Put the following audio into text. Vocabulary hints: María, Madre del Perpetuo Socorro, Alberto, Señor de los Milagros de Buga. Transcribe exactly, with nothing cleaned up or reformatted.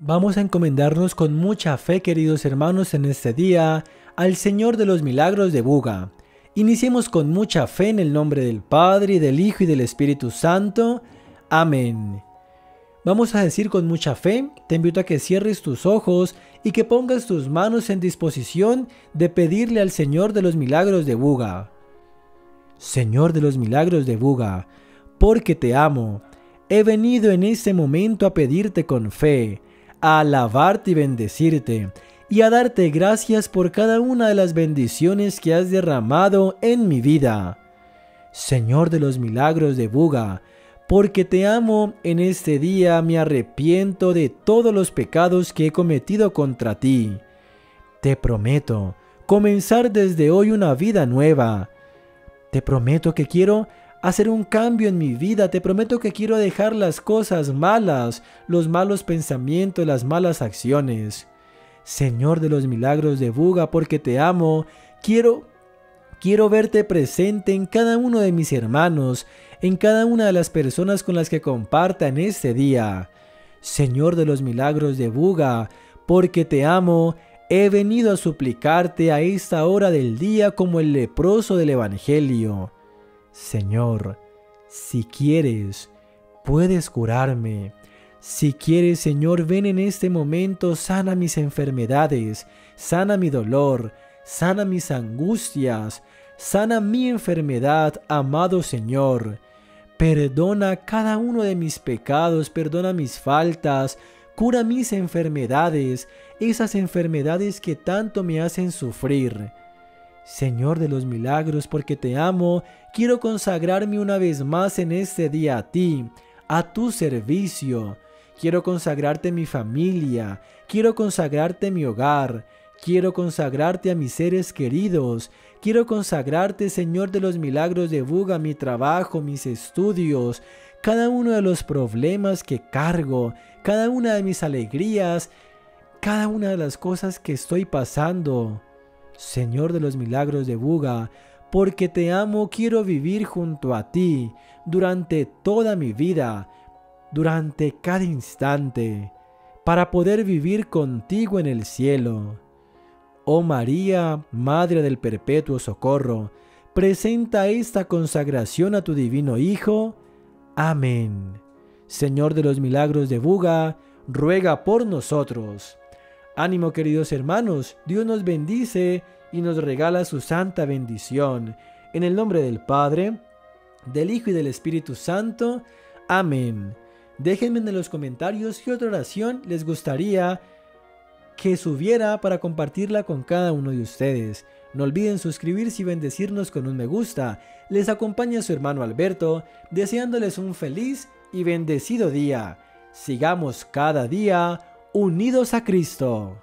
Vamos a encomendarnos con mucha fe, queridos hermanos, en este día al Señor de los Milagros de Buga. Iniciemos con mucha fe en el nombre del Padre, y del Hijo y del Espíritu Santo. Amén. Vamos a decir con mucha fe, te invito a que cierres tus ojos y que pongas tus manos en disposición de pedirle al Señor de los Milagros de Buga. Señor de los Milagros de Buga, porque te amo, he venido en este momento a pedirte con fe, a alabarte y bendecirte, y a darte gracias por cada una de las bendiciones que has derramado en mi vida. Señor de los Milagros de Buga, porque te amo, en este día me arrepiento de todos los pecados que he cometido contra ti. Te prometo comenzar desde hoy una vida nueva. Te prometo que quiero hacer un cambio en mi vida, te prometo que quiero dejar las cosas malas, los malos pensamientos, las malas acciones. Señor de los Milagros de Buga, porque te amo, quiero, quiero verte presente en cada uno de mis hermanos, en cada una de las personas con las que compartan este día. Señor de los Milagros de Buga, porque te amo, he venido a suplicarte a esta hora del día como el leproso del Evangelio. Señor, si quieres, puedes curarme. Si quieres, Señor, ven en este momento, sana mis enfermedades, sana mi dolor, sana mis angustias, sana mi enfermedad, amado Señor. Perdona cada uno de mis pecados, perdona mis faltas, cura mis enfermedades, esas enfermedades que tanto me hacen sufrir. Señor de los Milagros, porque te amo, quiero consagrarme una vez más en este día a ti, a tu servicio. Quiero consagrarte mi familia, quiero consagrarte mi hogar, quiero consagrarte a mis seres queridos, quiero consagrarte, Señor de los Milagros de Buga, mi trabajo, mis estudios, cada uno de los problemas que cargo, cada una de mis alegrías, cada una de las cosas que estoy pasando. Señor de los Milagros de Buga, porque te amo, quiero vivir junto a ti durante toda mi vida, durante cada instante, para poder vivir contigo en el cielo. Oh María, Madre del Perpetuo Socorro, presenta esta consagración a tu divino Hijo. Amén. Señor de los Milagros de Buga, ruega por nosotros. Ánimo, queridos hermanos, Dios nos bendice y nos regala su santa bendición. En el nombre del Padre, del Hijo y del Espíritu Santo. Amén. Déjenme en los comentarios qué otra oración les gustaría que subiera para compartirla con cada uno de ustedes. No olviden suscribirse y bendecirnos con un me gusta. Les acompaña su hermano Alberto, deseándoles un feliz y bendecido día. Sigamos cada día unidos a Cristo.